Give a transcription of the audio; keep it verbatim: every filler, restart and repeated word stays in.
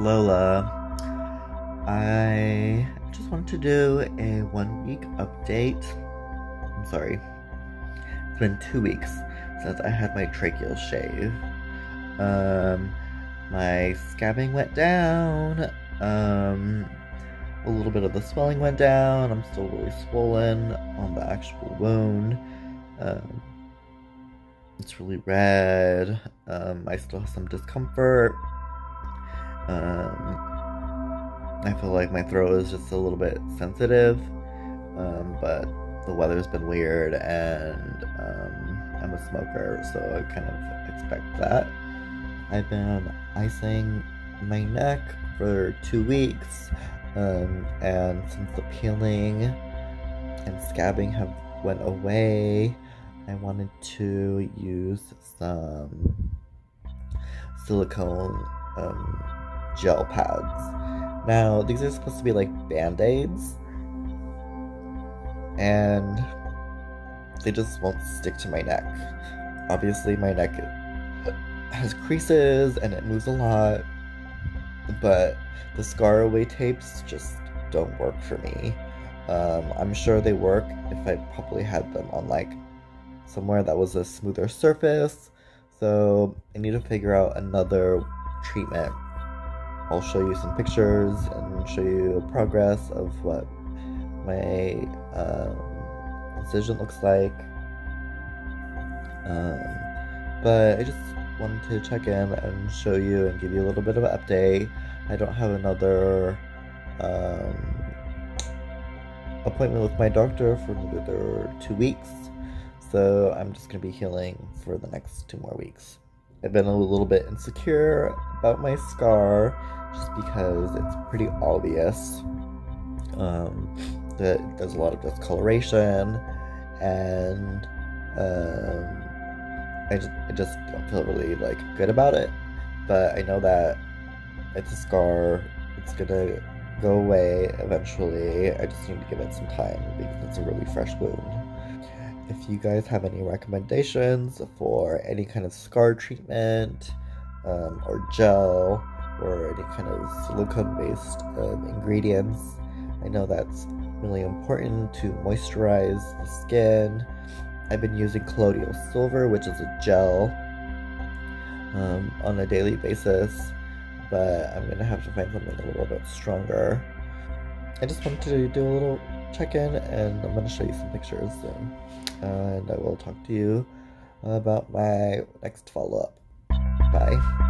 Lola. I just wanted to do a one week update. I'm sorry. It's been two weeks since I had my tracheal shave. Um, my scabbing went down. Um, a little bit of the swelling went down. I'm still really swollen on the actual wound. Um, it's really red. Um, I still have some discomfort. Um, I feel like my throat is just a little bit sensitive, um, but the weather's been weird, and um, I'm a smoker, so I kind of expect that. I've been icing my neck for two weeks, um, and since the peeling and scabbing have went away, I wanted to use some silicone um, gel pads. Now, these are supposed to be like band-aids, and they just won't stick to my neck. Obviously, my neck has creases and it moves a lot, but the scar-away tapes just don't work for me. Um, I'm sure they work if I probably had them on like somewhere that was a smoother surface, so I need to figure out another treatment. I'll show you some pictures and show you progress of what my um, incision looks like. Um, but I just wanted to check in and show you and give you a little bit of an update. I don't have another um, appointment with my doctor for another two weeks, so I'm just going to be healing for the next two more weeks. I've been a little bit insecure about my scar, just because it's pretty obvious um, that there's a lot of discoloration, and um, I, just, I just don't feel really like good about it. But I know that it's a scar, it's gonna go away eventually. I just need to give it some time because it's a really fresh wound. If you guys have any recommendations for any kind of scar treatment, um, or gel, or any kind of silicone-based um, ingredients, I know that's really important to moisturize the skin. I've been using colloidal silver, which is a gel, um, on a daily basis, but I'm gonna have to find something a little bit stronger. I just wanted to do a little check-in, and I'm gonna show you some pictures soon. And I will talk to you about my next follow-up. Bye.